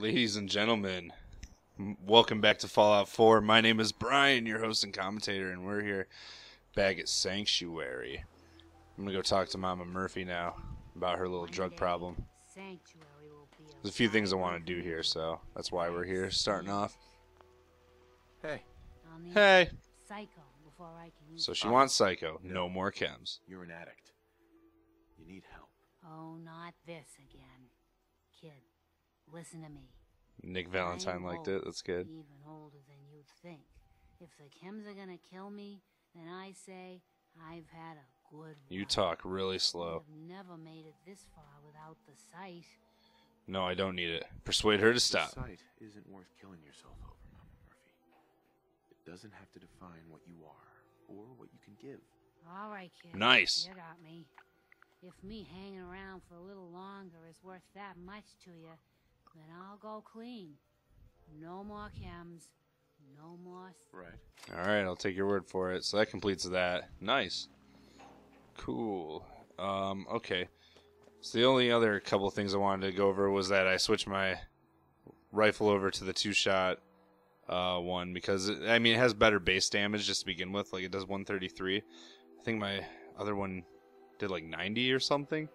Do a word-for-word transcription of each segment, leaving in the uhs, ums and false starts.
Ladies and gentlemen, welcome back to Fallout four. My name is Brian, your host and commentator, and we're here back at Sanctuary. I'm going to go talk to Mama Murphy now about her little drug problem. There's a few things I want to do here, so that's why we're here, starting off. Hey. Hey. So she wants Psycho. No more chems. You're an addict. You need help. Oh, not this again. Kid, listen to me. Nick Valentine liked it. That's good. Even older than you'd think. If the chems are gonna kill me, then I say I've had a good. You talk really slow. I've never made it this far without the sight. No, I don't need it. Persuade her to stop. The sight isn't worth killing yourself over, Mama Murphy. It doesn't have to define what you are or what you can give. All right, kid. Nice. You got me. If me hanging around for a little longer is worth that much to you, then I'll go clean. No more chems. No more... Right. Alright, I'll take your word for it. So that completes that. Nice. Cool. Um, okay. So the only other couple things I wanted to go over was that I switched my rifle over to the two-shot uh, one because, it, I mean, it has better base damage just to begin with. Like, it does one thirty-three. I think my other one... did like ninety or something,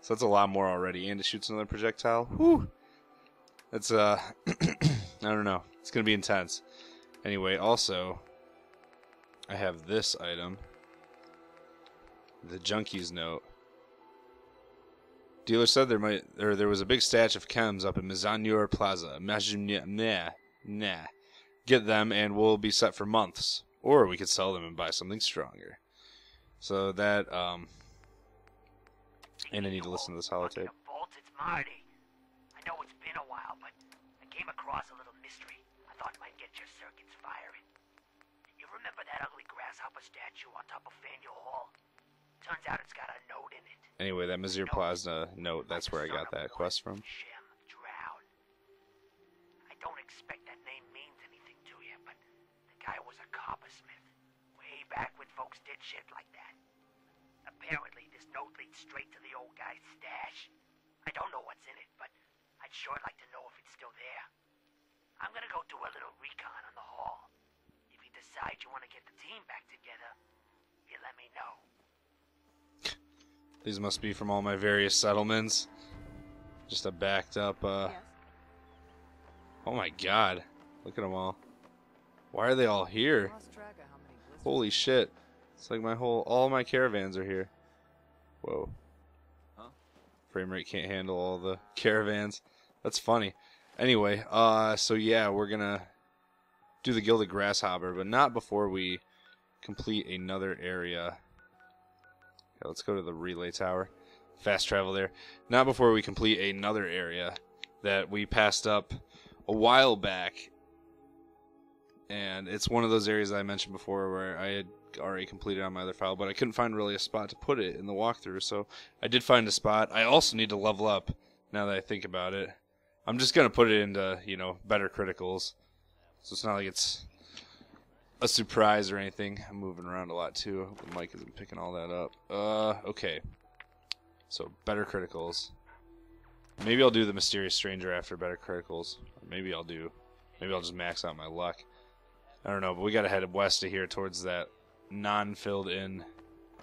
so that's a lot more already, and it shoots another projectile. Whew. That's uh, I don't know. It's gonna be intense. Anyway, also, I have this item, the Junkie's Note. Dealer said there might, or there was a big stash of chems up in Mazanur Plaza. Nah, nah. Get them, and we'll be set for months. Or we could sell them and buy something stronger. So that um. And I need to listen to this holotape. It's Marty. I know it's been a while, but I came across a little mystery. I thought it might get your circuits firing. You remember that ugly grasshopper statue on top of Faneuil Hall? Turns out it's got a note in it. Anyway, that Mazanur Plaza note, that's where I got that quest from. Shem Drowne. I don't expect that name means anything to you, but the guy was a coppersmith. Way back when folks did shit like that. Apparently, this note leads straight to the old guy's stash. I don't know what's in it, but I'd sure like to know if it's still there. I'm gonna go do a little recon on the hall. If you decide you want to get the team back together, you let me know. These must be from all my various settlements. Just a backed up, uh... Yes. Oh my god. Look at them all. Why are they all here? Holy shit. It's like my whole, all my caravans are here. Whoa. Huh? Frame rate can't handle all the caravans. That's funny. Anyway, uh, so yeah, we're gonna do the Gilded Grasshopper, but not before we complete another area. Okay, let's go to the relay tower. Fast travel there. Not before we complete another area that we passed up a while back. And it's one of those areas I mentioned before where I had already completed on my other file, but I couldn't find really a spot to put it in the walkthrough, so I did find a spot. I also need to level up, now that I think about it. I'm just going to put it into, you know, better criticals, so it's not like it's a surprise or anything. I'm moving around a lot, too. The mic isn't picking all that up. Uh, okay. So, better criticals. Maybe I'll do the Mysterious Stranger after better criticals. Or maybe I'll do... Maybe I'll just max out my luck. I don't know, but we got to head west of here towards that non-filled in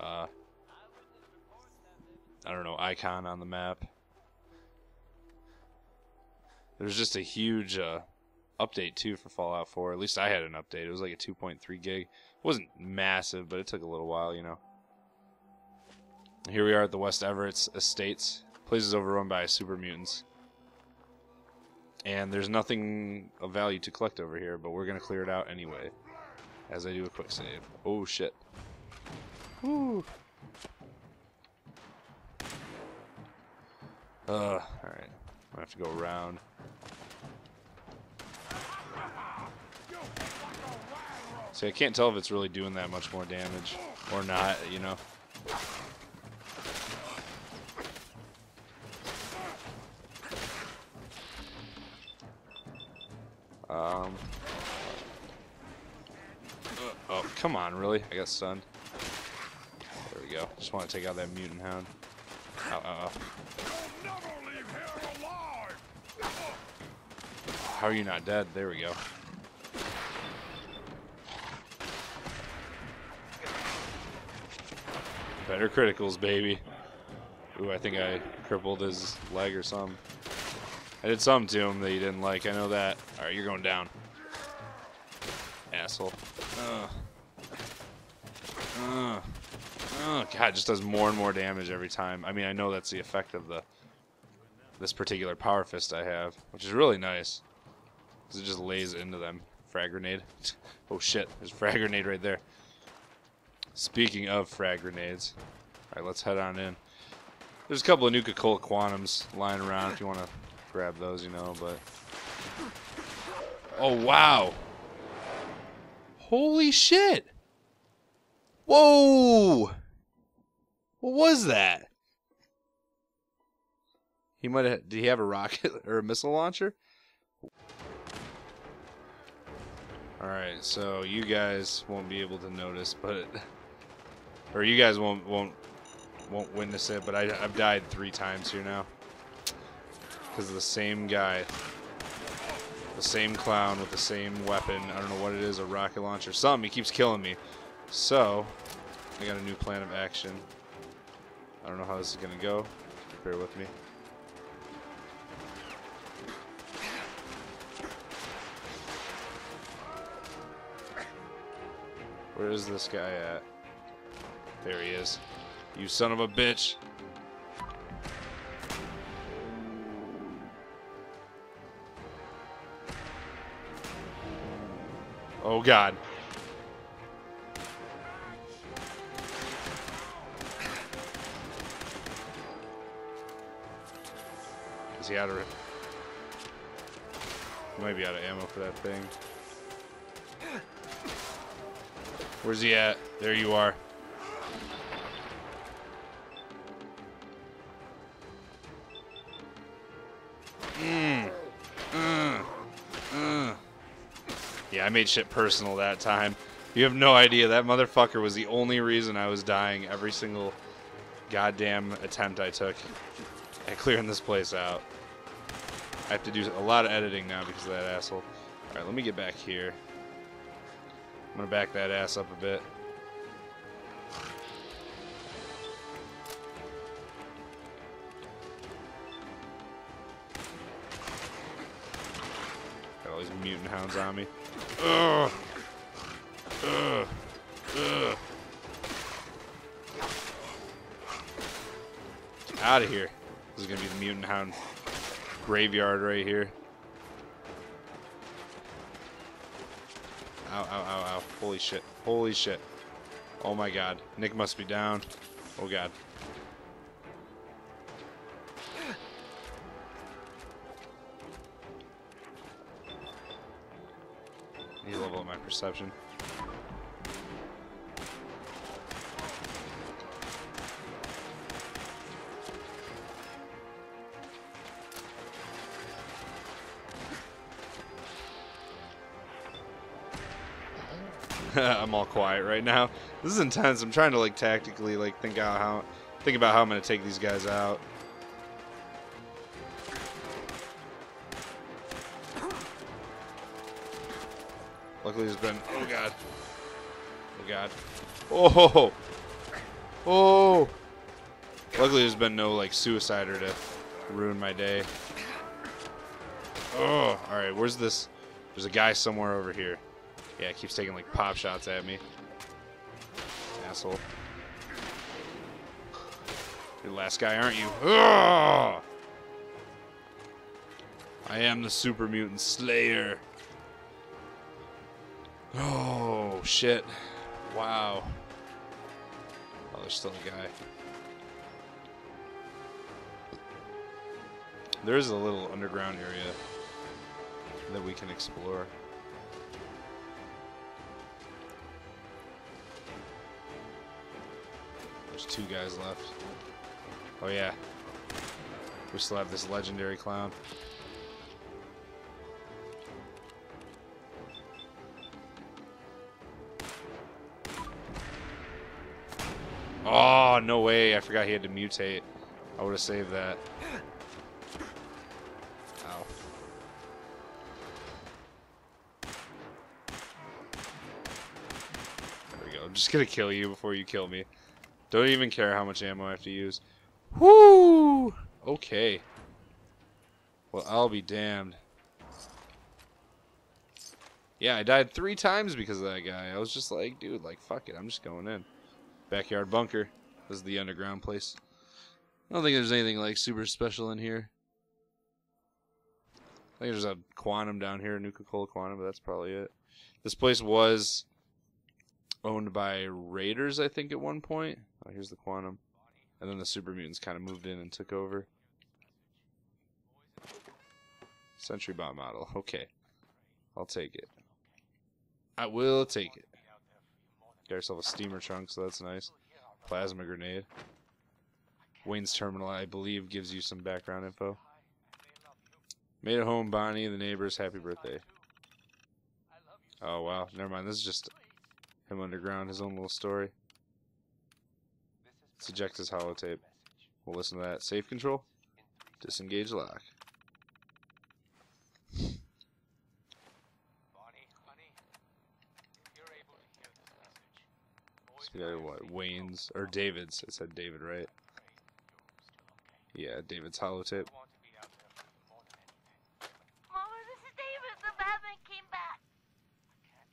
uh I don't know icon on the map. There's just a huge uh update too for Fallout four. At least I had an update. It was like a two point three gig. It wasn't massive, but it took a little while, you know. Here we are at the West Everett Estates. Place is overrun by super mutants. And there's nothing of value to collect over here, but we're going to clear it out anyway. As I do a quick save. Oh shit. Woo. Uh, alright. I'm going to have to go around. See, I can't tell if it's really doing that much more damage or not, you know. Um... Oh, come on, really? I got stunned. There we go. Just want to take out that mutant hound. Ow, ow, ow. How are you not dead? There we go. Better criticals, baby. Ooh, I think I crippled his leg or something. I did something to him that he didn't like. I know that. Alright, you're going down. Asshole. Ugh. Ugh. Ugh. God, it just does more and more damage every time. I mean, I know that's the effect of the this particular power fist I have, which is really nice. Because it just lays into them. Frag grenade. Oh shit, there's a frag grenade right there. Speaking of frag grenades, alright, let's head on in. There's a couple of Nuka-Cola Quantums lying around if you want to grab those, you know, but... Oh, wow! Holy shit! Whoa! What was that? He might have... Did he have a rocket or a missile launcher? Alright, so you guys won't be able to notice, but... It, or you guys won't... won't Won't witness it, but I, I've died three times here now. Because the same guy, the same clown with the same weapon, I don't know what it is, a rocket launcher, something, he keeps killing me. So, I got a new plan of action. I don't know how this is going to go. Bear with me. Where is this guy at? There he is. You son of a bitch. Oh God. Is he out of it? Might be out of ammo for that thing. Where's he at? There you are. I made shit personal that time. You have no idea. That motherfucker was the only reason I was dying every single goddamn attempt I took at clearing this place out. I have to do a lot of editing now because of that asshole. Alright, let me get back here. I'm gonna back that ass up a bit. Got all these mutant hounds on me. Ugh. Ugh. Ugh. Out of here. This is gonna be the mutant hound graveyard right here. Ow, ow, ow, ow. Holy shit. Holy shit. Oh my God. Nick must be down. Oh God. Perception. I'm all quiet right now. This is intense. I'm trying to like tactically like think out how think about how I'm gonna take these guys out. Luckily there's been, oh God, oh God, oh, oh, luckily there's been no like suicider to ruin my day. Oh, alright, where's this, there's a guy somewhere over here. Yeah, it keeps taking like pop shots at me. Asshole. You're the last guy, aren't you? Oh! I am the Super Mutant Slayer. Oh shit. Wow. Oh, there's still a guy. There is a little underground area that we can explore. There's two guys left. Oh yeah. We still have this legendary clown. Oh, no way. I forgot he had to mutate. I would have saved that. Ow. just gonna kill you before you kill me. Don't even care how much ammo I have to use. Woo! Okay. Well, I'll be damned. Yeah, I died three times because of that guy. I was just like, dude, like, fuck it. I'm just going in. Backyard bunker. This is the underground place. I don't think there's anything, like, super special in here. I think there's a Quantum down here, Nuka-Cola Quantum, but that's probably it. This place was owned by raiders, I think, at one point. Oh, here's the Quantum. And then the Super Mutants kind of moved in and took over. Sentry bot model. Okay. I'll take it. I will take it. Got yourself a steamer trunk, so that's nice. Plasma grenade. Wayne's Terminal, I believe, gives you some background info. Made it home, Bonnie, the neighbors, happy birthday. Oh, wow. Never mind. This is just him underground, his own little story. Let's eject his holotape. We'll listen to that. Safe control. Disengage lock. So what? Wayne's or David's? I said David, right? Yeah, David's holotape. Mama, this is David. The Batman came back. I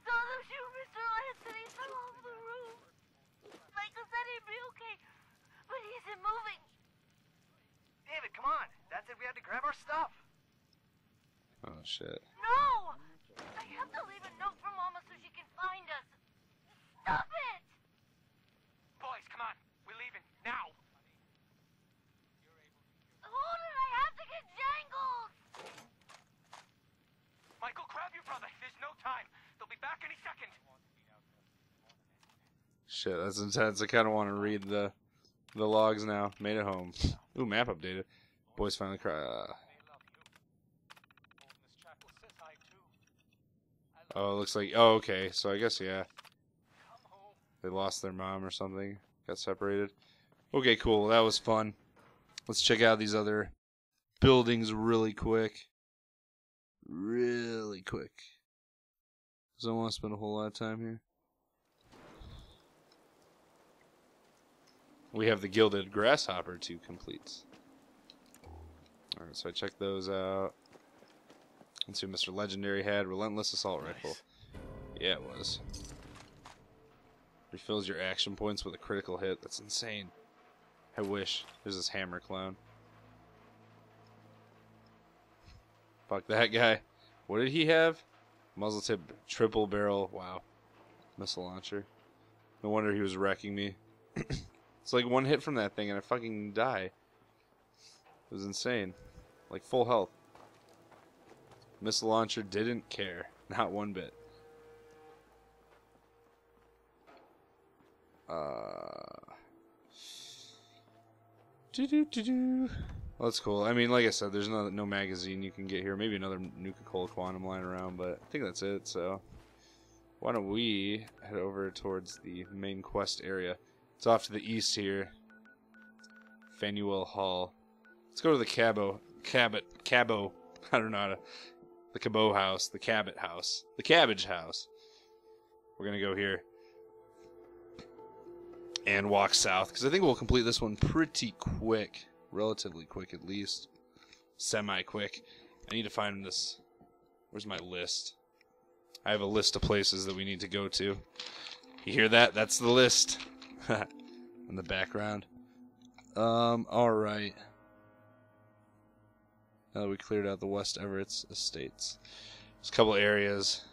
saw them shoot Mister Lance and he fell off the roof. Michael said he'd be okay, but he isn't moving. David, come on. That's it. We had to grab our stuff. Oh shit. No. I have to leave a note for Mama so she can find us. Stop it! Boys, come on. We're leaving. Now! Hold it! I have to get Jangles! Michael, grab your brother. There's no time. They'll be back any second. Shit, that's intense. I kind of want to read the the logs now. Made it home. Ooh, map updated. Boys finally cry. Uh, Oh, it looks like... Oh, okay. So I guess, yeah. They lost their mom or something. Got separated. Okay, cool. That was fun. Let's check out these other buildings really quick. Really quick. Because I don't want to spend a whole lot of time here. We have the Gilded Grasshopper to complete. Alright, so I checked those out. Let's see what Mister Legendary had. Relentless Assault Rifle. Nice. Yeah, it was. Refills your action points with a critical hit. That's insane. I wish. There's this hammer clown. Fuck that guy. What did he have? Muzzle tip triple barrel. Wow. Missile launcher. No wonder he was wrecking me. It's like one hit from that thing and I fucking die. It was insane. Like full health. Missile launcher didn't care. Not one bit. Uh, doo -doo -doo -doo. Well, that's cool. I mean, like I said, there's no, no magazine you can get here. Maybe another Nuka-Cola Quantum lying around, but I think that's it. So why don't we head over towards the main quest area. It's off to the east here. Faneuil Hall. Let's go to the Cabo. Cabot. Cabo. I don't know how to... The Cabot house, the Cabot house, the Cabbage house. We're going to go here and walk south because I think we'll complete this one pretty quick. Relatively quick, at least. Semi-quick. I need to find this. Where's my list? I have a list of places that we need to go to. You hear that? That's the list. In the background. Um, alright. Now that we cleared out the West Everett Estates. There's a couple areas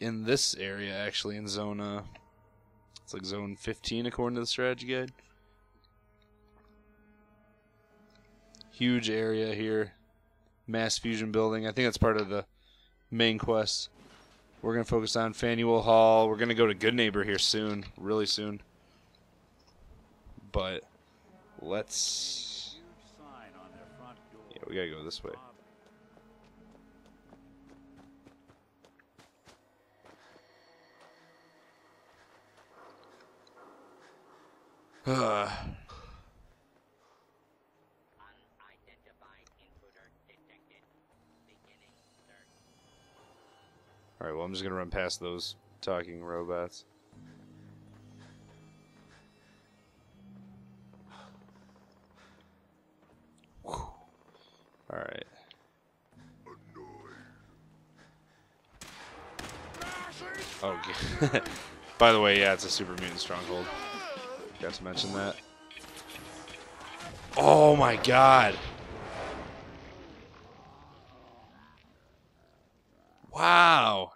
in this area, actually, in zone, uh, it's like zone fifteen according to the strategy guide. Huge area here. Mass Fusion building. I think that's part of the main quest. We're going to focus on Faneuil Hall. We're going to go to Good Neighbor here soon, really soon. But let's... We gotta go this way. Uh. Alright, well I'm just gonna run past those talking robots. Alright. Oh, okay. By the way, yeah, it's a super mutant stronghold. Forgot to mention that. Oh my god! Wow!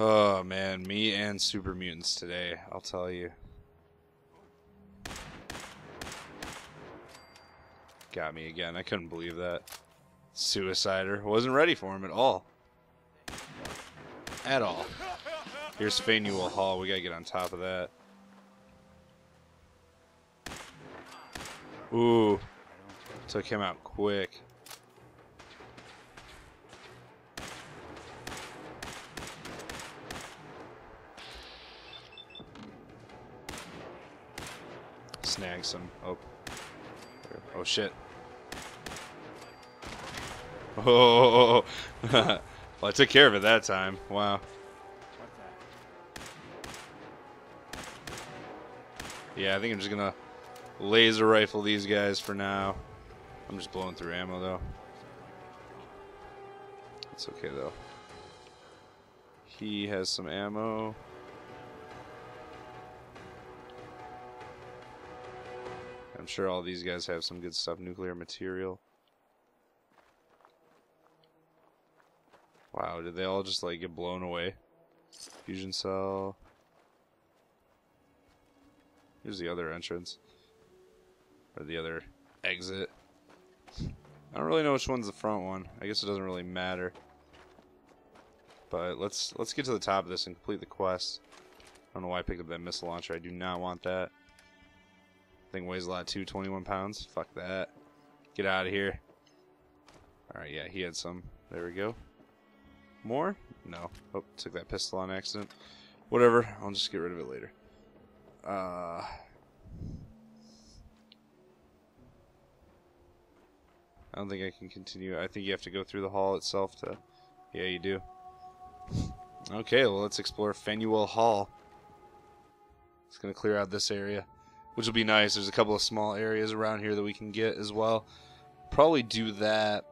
Oh man, me and super mutants today, I'll tell you. Got me again, I couldn't believe that. Suicider, wasn't ready for him at all. At all. Here's Faneuil Hall, we gotta get on top of that. Ooh, took him out quick. Snags him. Oh, oh shit! Oh, oh, oh, oh. Well, I took care of it that time. Wow. Yeah, I think I'm just gonna laser rifle these guys for now. I'm just blowing through ammo though. It's okay though. He has some ammo. I'm sure all these guys have some good stuff. Nuclear material. Wow, did they all just like get blown away? Fusion cell. Here's the other entrance. Or the other exit. I don't really know which one's the front one. I guess it doesn't really matter. But let's let's get to the top of this and complete the quest. I don't know why I picked up that missile launcher. I do not want that. Thing weighs a lot too, twenty-one pounds. Fuck that. Get out of here. Alright, yeah, he had some. There we go. More? No. Oh, took that pistol on accident. Whatever. I'll just get rid of it later. Uh... I don't think I can continue. I think you have to go through the hall itself to... Yeah, you do. Okay, well, let's explore Faneuil Hall. It's going to clear out this area, which will be nice. There's a couple of small areas around here that we can get as well. Probably do that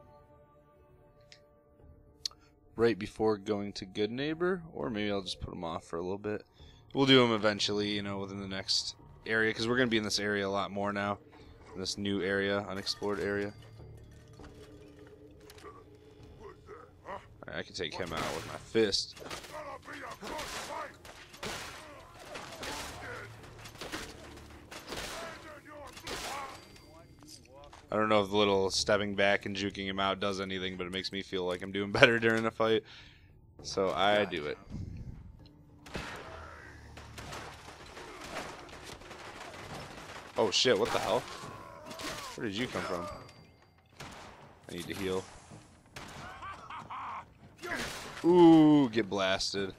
right before going to Good Neighbor, or maybe I'll just put them off for a little bit. We'll do them eventually, you know, within the next area, because we're going to be in this area a lot more now, in this new area, unexplored area. I can take him out with my fist. I don't know if the little stepping back and juking him out does anything, but it makes me feel like I'm doing better during a fight. So I do it. Oh shit, what the hell? Where did you come from? I need to heal. Ooh, get blasted.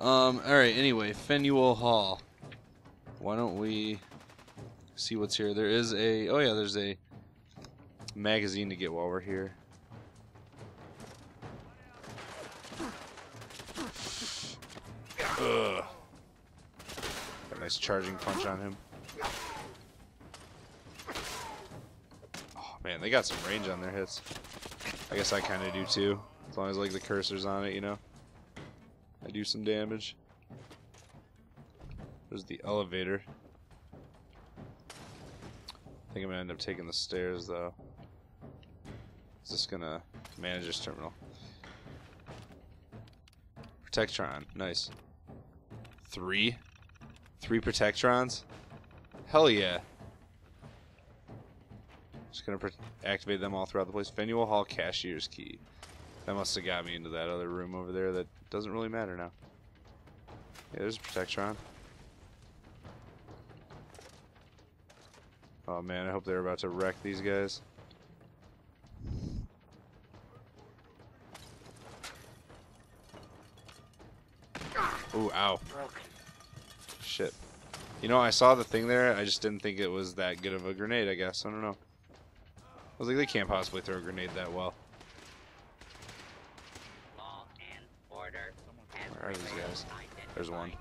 Um, alright, anyway, Faneuil Hall. Why don't we see what's here? There is a... Oh, yeah, there's a magazine to get while we're here. Ugh. Got a nice charging punch on him. Oh, man, they got some range on their hits. I guess I kind of do, too. As long as like the cursor's on it, you know. I do some damage. There's the elevator. I think I'm gonna end up taking the stairs though. Is this gonna manager's terminal? Protectron, nice. Three? Three Protectrons? Hell yeah. Just gonna activate them all throughout the place. Faneuil Hall cashier's key. That must have got me into that other room over there that doesn't really matter now. Yeah, there's a Protectron. Oh man, I hope they're about to wreck these guys. Ooh, ow. Shit. You know, I saw the thing there. I just didn't think it was that good of a grenade, I guess. I don't know. I was like, they can't possibly throw a grenade that well. Where are these guys? There's one.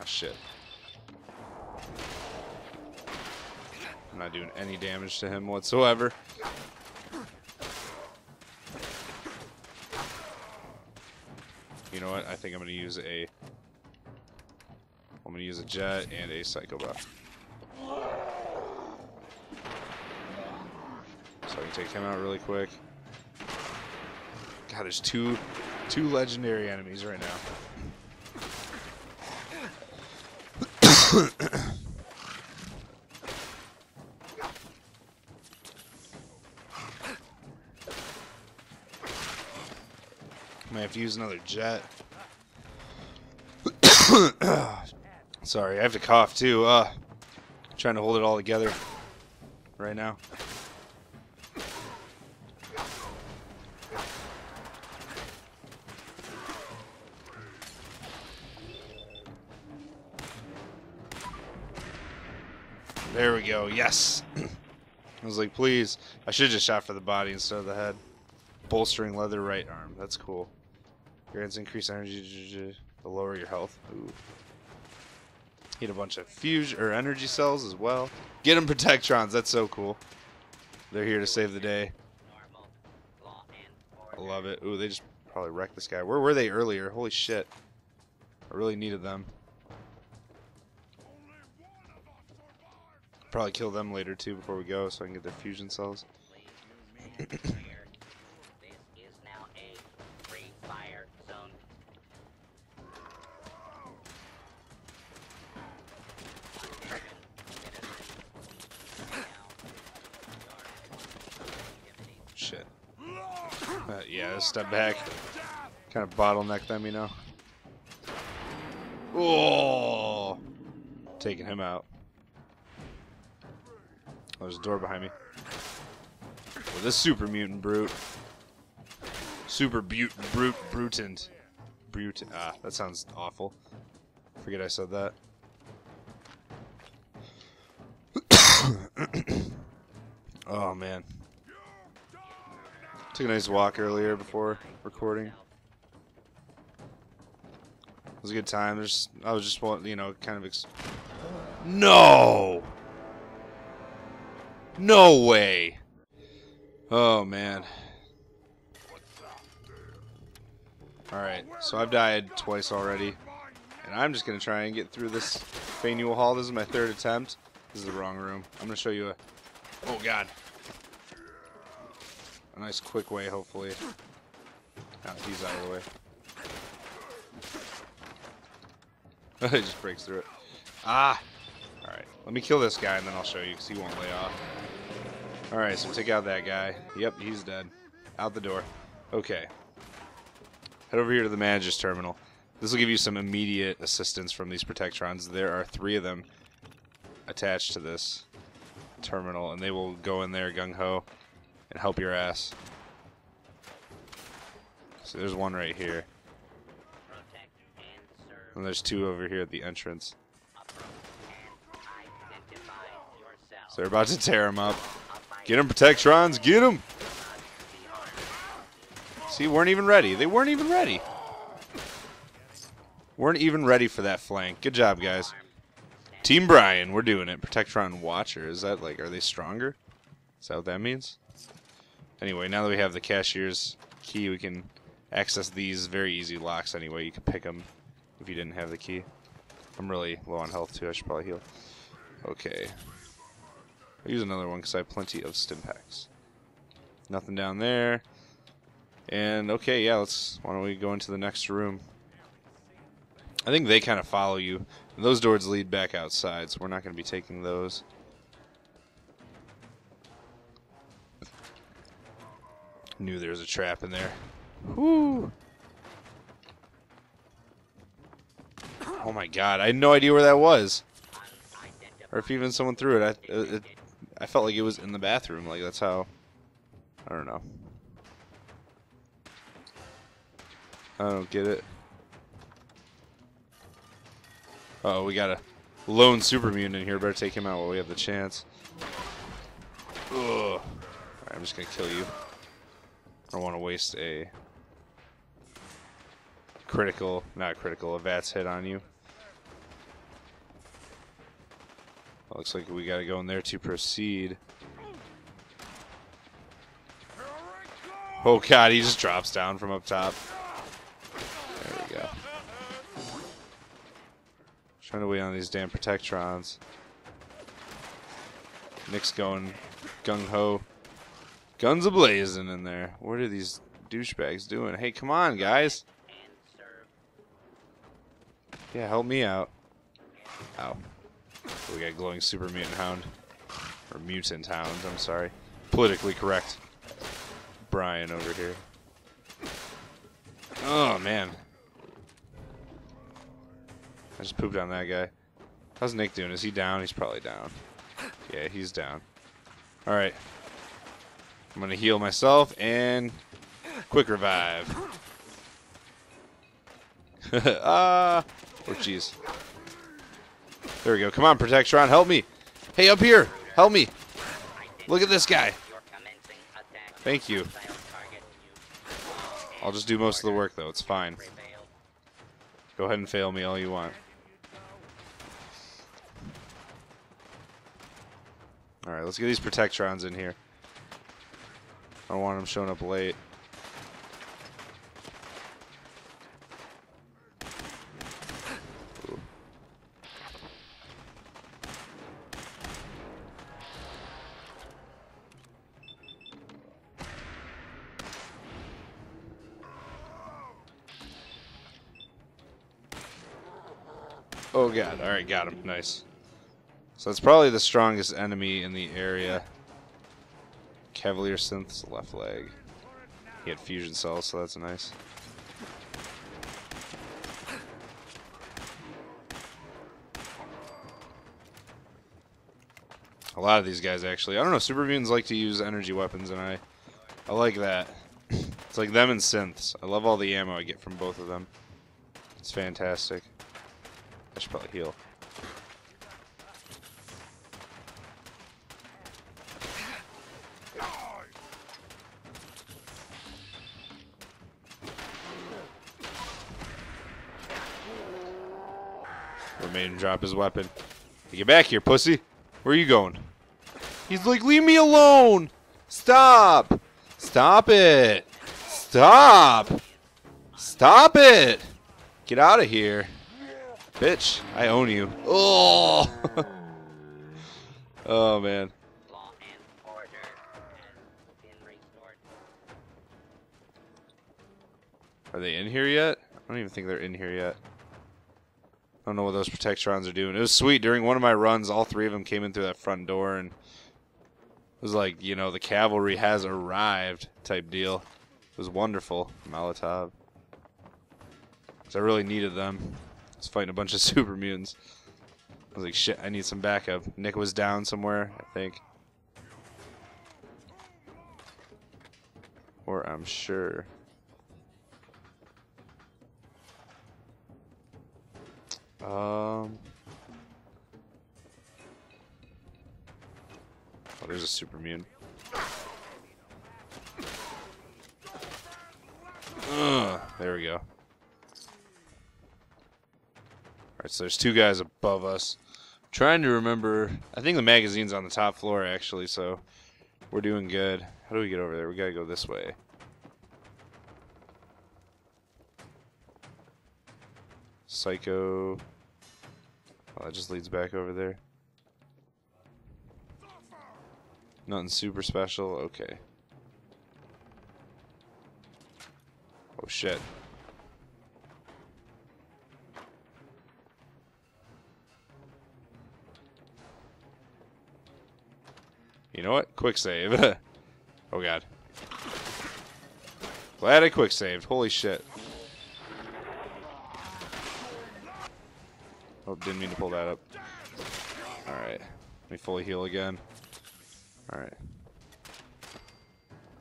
Ah, shit. I'm not doing any damage to him whatsoever. You know what? I think I'm gonna use a... I'm gonna use a jet and a psycho buff. So I can take him out really quick. God, there's two two legendary enemies right now. Might have to use another jet. Sorry, I have to cough too. Uh, trying to hold it all together right now. There we go. Yes. I was like, please. I should have just shot for the body instead of the head. Bolstering leather right arm. That's cool. Your hands increase energy to lower your health. Ooh. Get a bunch of fusion or energy cells as well. Get them Protectrons. That's so cool. They're here to save the day. I love it. Ooh, they just probably wrecked this guy. Where were they earlier? Holy shit. I really needed them. Probably kill them later too before we go so I can get their fusion cells. Yeah, step back. Kind of bottleneck them, you know. Oh, taking him out. Oh, there's a door behind me. Well, this super mutant brute, super brute, brute, brutant, brute. Ah, that sounds awful. Forget I said that. Oh man. Took a nice walk earlier before recording. It was a good time. There's, I was just, you know, kind of. Ex no! No way! Oh man. Alright, so I've died twice already. And I'm just gonna try and get through this Faneuil Hall. This is my third attempt. This is the wrong room. I'm gonna show you a. Oh god. A nice quick way, hopefully. Now he's out of the way. He just breaks through it. Ah! Alright, let me kill this guy and then I'll show you, because he won't lay off. Alright, so take out that guy. Yep, he's dead. Out the door. Okay. Head over here to the manager's terminal. This will give you some immediate assistance from these Protectrons. There are three of them attached to this terminal, and they will go in there gung-ho. And help your ass. So there's one right here. And there's two over here at the entrance. So they're about to tear him up. Get him, Protectrons! Get him! See, weren't even ready. They weren't even ready. Weren't even ready for that flank. Good job, guys. Team Brian, we're doing it. Protectron Watcher. Is that like, are they stronger? Is that what that means? Anyway, now that we have the cashier's key, we can access these very easy locks anyway. You can pick them if you didn't have the key. I'm really low on health, too. I should probably heal. Okay. I'll use another one because I have plenty of stim packs. Nothing down there. And, okay, yeah, let's... Why don't we go into the next room? I think they kind of follow you. And those doors lead back outside, so we're not going to be taking those. Knew there was a trap in there. Whoo! Oh my god, I had no idea where that was. Or if even someone threw it. I, it, I felt like it was in the bathroom. Like, that's how... I don't know. I don't get it. Uh oh, we got a lone super mutant in here. Better take him out while we have the chance. Ugh. All right, I'm just going to kill you. I don't want to waste a... critical, not critical, a VATS hit on you. Looks like we gotta go in there to proceed. Oh god, he just drops down from up top. There we go. Trying to wait on these damn Protectrons. Nick's going gung-ho. Guns a-blazing in there. What are these douchebags doing? Hey, come on, guys. Yeah, help me out. Ow. We got glowing super mutant hound. Or mutant hound, I'm sorry. Politically correct. Brian over here. Oh, man. I just pooped on that guy. How's Nick doing? Is he down? He's probably down. Yeah, he's down. Alright. I'm gonna heal myself and quick revive. Ah! Oh, jeez. There we go. Come on, Protectron, help me. Hey, up here. Help me. Look at this guy. Thank you. I'll just do most of the work, though. It's fine. Go ahead and fail me all you want. All right, let's get these Protectrons in here. I don't want them showing up late. Oh god, alright, got him. Nice. So that's probably the strongest enemy in the area. Cavalier Synth's left leg. He had fusion cells, so that's nice. A lot of these guys, actually. I don't know, super mutants like to use energy weapons, and I, I like that. It's like them and synths. I love all the ammo I get from both of them. It's fantastic. I should probably heal. We made him drop his weapon. Hey, get back here, pussy. Where are you going? He's like, leave me alone. Stop. Stop it. Stop. Stop it. Get out of here. Bitch, I own you. Oh, oh man. Law and order has been restored. Are they in here yet? I don't even think they're in here yet. I don't know what those Protectrons are doing. It was sweet. During one of my runs, all three of them came in through that front door, and it was like, you know, the cavalry has arrived type deal. It was wonderful. Molotov. Because I really needed them. I was fighting a bunch of super mutants. I was like, shit, I need some backup. Nick was down somewhere, I think. Or I'm sure. Um. Oh, there's a super mutant. Ugh, there we go. So there's two guys above us. I'm trying to remember. I think the magazine's on the top floor, actually, so we're doing good. How do we get over there? We gotta go this way. Psycho. Oh, that just leads back over there. Nothing super special. Okay. Oh, shit. You know what? Quick save. Oh god. Glad I quick saved. Holy shit. Oh, didn't mean to pull that up. Alright. Let me fully heal again.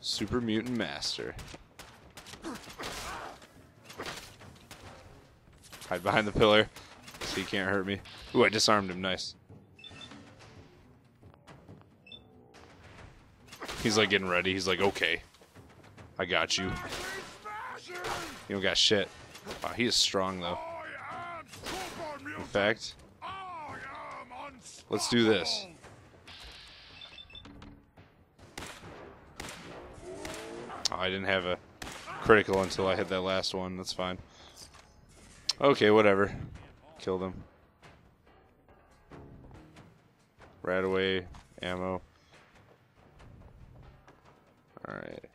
Super Mutant Master. Hide behind the pillar so he can't hurt me. Ooh, I disarmed him. Nice. He's like getting ready. He's like, okay, I got you. You don't got shit. Wow, he is strong though. In fact, let's do this. Oh, I didn't have a critical until I hit that last one. That's fine. Okay, whatever. Killed him. Radaway ammo. Alright.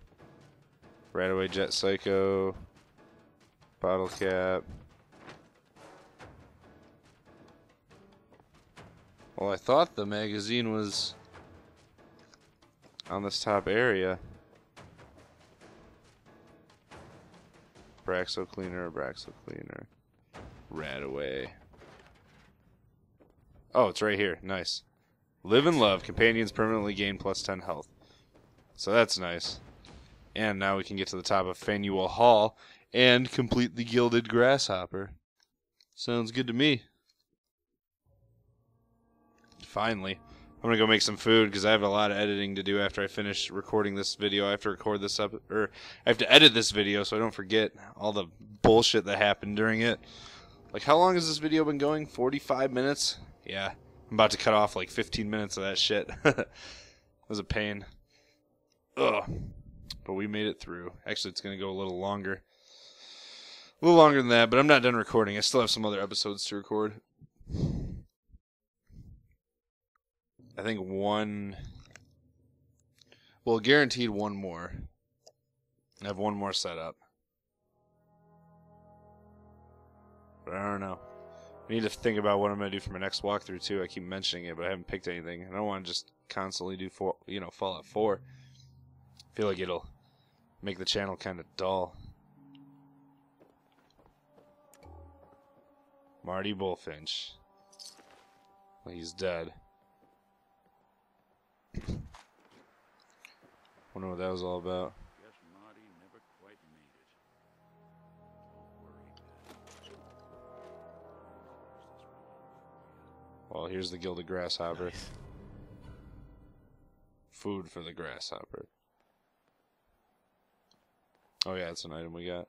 Radaway Jet Psycho. Bottle cap. Well, I thought the magazine was on this top area. Braxo cleaner, Braxo cleaner. Radaway. Oh, it's right here. Nice. Live and love. Companions permanently gain plus ten health. So that's nice. And now we can get to the top of Faneuil Hall and complete the Gilded Grasshopper. Sounds good to me. Finally. I'm going to go make some food because I have a lot of editing to do after I finish recording this video. I have to record this up, or I have to edit this video so I don't forget all the bullshit that happened during it. Like, how long has this video been going? forty-five minutes? Yeah. I'm about to cut off like fifteen minutes of that shit. It was a pain. Ugh. But we made it through. Actually, it's going to go a little longer. A little longer than that, but I'm not done recording. I still have some other episodes to record. I think one, well, guaranteed one more. I have one more set up. But I don't know. I need to think about what I'm going to do for my next walkthrough, too. I keep mentioning it, but I haven't picked anything. I don't want to just constantly do, for, you know, Fallout four. I feel like it'll make the channel kind of dull. Marty Bullfinch. Well, he's dead. I wonder what that was all about. Guess Marty never quite made it. Well, here's the Gilded Grasshopper. Nice. Food for the Grasshopper. Oh yeah, that's an item we got.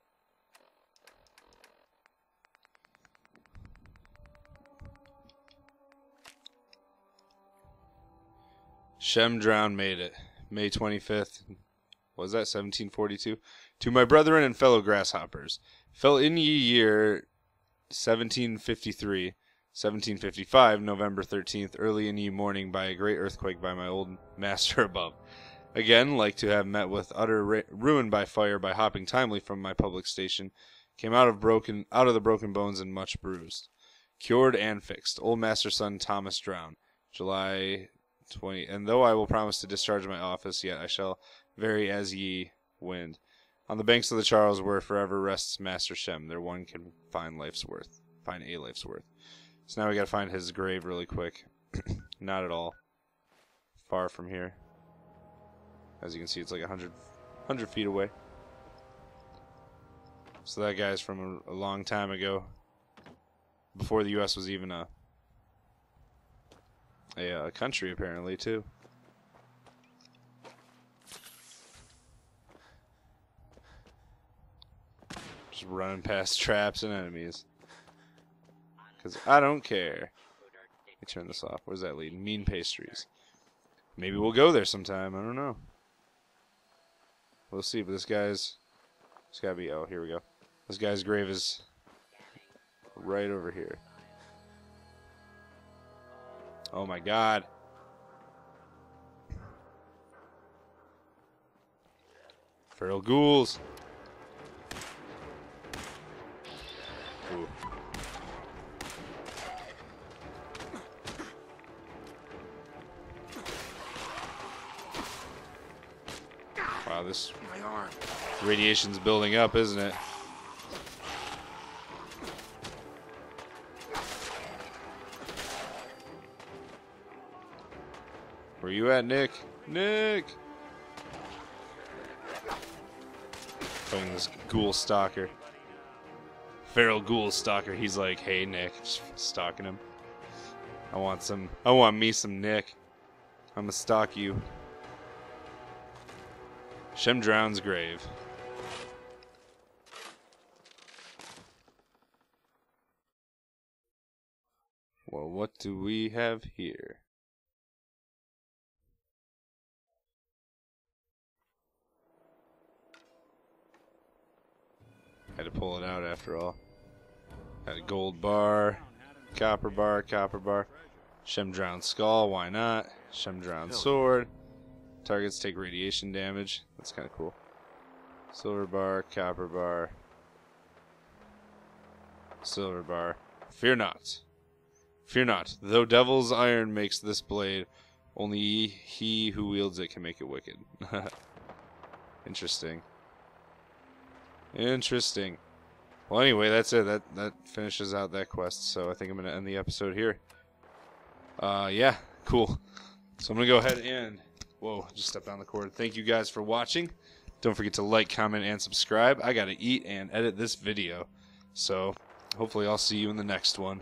Shem Drowne made it. May twenty-fifth, was that seventeen forty-two? To my brethren and fellow grasshoppers, fell in ye year seventeen fifty-three, seventeen fifty-five, November thirteenth, early in ye morning by a great earthquake by my old master above. Again, like to have met with utter ra ruin by fire by hopping timely from my public station, came out of broken out of the broken bones and much bruised. Cured and fixed, old master's son Thomas Drowne, July twentieth. And though I will promise to discharge my office, yet I shall vary as ye wind. On the banks of the Charles, where forever rests Master Shem, there one can find life's worth, find a life's worth. So now we gotta find his grave really quick. Not at all far from here. As you can see, it's like a hundred, hundred feet away. So that guy's from a, a long time ago, before the U S was even a. A uh, country, apparently, too. Just running past traps and enemies. Because I don't care. Let me turn this off. Where's that lead? Mean pastries. Maybe we'll go there sometime. I don't know. We'll see, but this guy's... It's gotta be... Oh, here we go. This guy's grave is right over here. Oh my god. Feral ghouls. Ooh. Wow, this radiation's building up, isn't it? Where you at, Nick? Nick! fighting this ghoul stalker. Feral ghoul stalker. He's like, hey, Nick. Just stalking him. I want some. I want me some Nick. I'm gonna stalk you. Shem Drowne's grave. Well, what do we have here? Had to pull it out after all. Had a gold bar, copper bar, copper bar. Shem Drowne's skull, why not? Shem Drowne's sword. Targets take radiation damage. That's kind of cool. Silver bar, copper bar. Silver bar. Fear not. Fear not, though devil's iron makes this blade, only he who wields it can make it wicked. Interesting. Interesting. Well, anyway, that's it. That that finishes out that quest, so I think I'm going to end the episode here. Uh, yeah, cool. So I'm going to go ahead and... Whoa, just stepped on the cord. Thank you guys for watching. Don't forget to like, comment, and subscribe. I got to eat and edit this video. So hopefully I'll see you in the next one.